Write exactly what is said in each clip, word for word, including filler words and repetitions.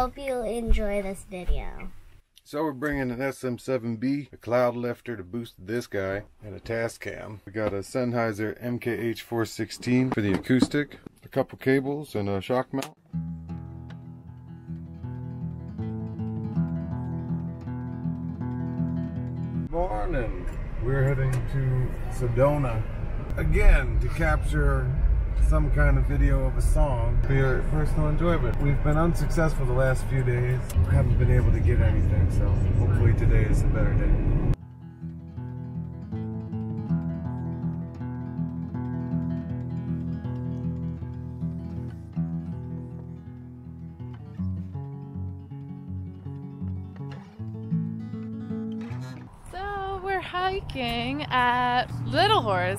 hope you enjoy this video. So we're bringing an S M seven B, a cloud lifter to boost this guy, and a task cam. We got a Sennheiser M K H four sixteen for the acoustic, a couple cables, and a shock mount. Morning. We're heading to Sedona again to capture some kind of video of a song for your personal enjoyment. We've been unsuccessful the last few days. We haven't been able to get anything, so hopefully today is a better day. Hiking at Little Horse.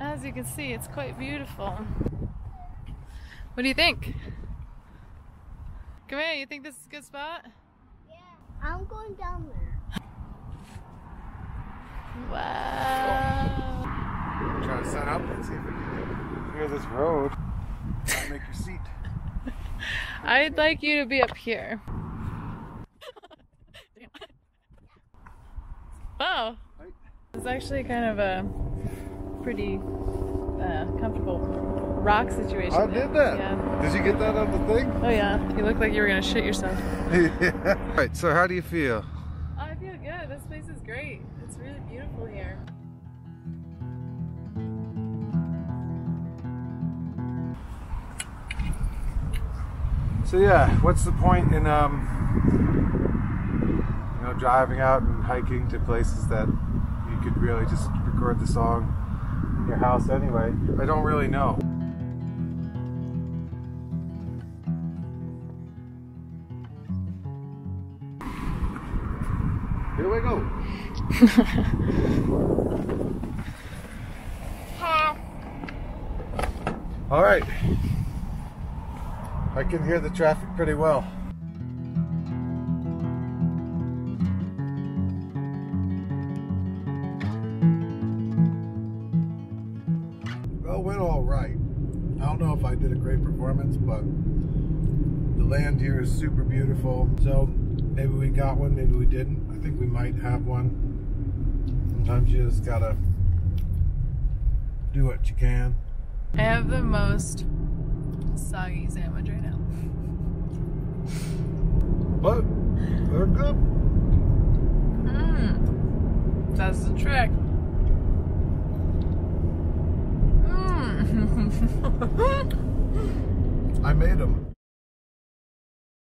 As you can see, it's quite beautiful. What do you think? Come here, you think this is a good spot? Yeah, I'm going down there. Wow. Try to set up and see if we can do it. Here's this road. I'll make your seat. I'd like you to be up here. Wow. It's actually kind of a pretty uh, comfortable rock situation. I there. did that. Yeah. Did you get that on the thing? Oh yeah. You looked like you were gonna shit yourself. Yeah. All right. So how do you feel? Oh, I feel good. This place is great. It's really beautiful here. So yeah, what's the point in um, you know, driving out and hiking to places that could really just record the song in your house anyway? I don't really know. Here we go. All right. I can hear the traffic pretty well. I don't know if I did a great performance, but the land here is super beautiful. So maybe we got one, maybe we didn't. I think we might have one. Sometimes you just gotta do what you can. I have the most soggy sandwich right now. But they're good. Mmm. That's the trick. I made them.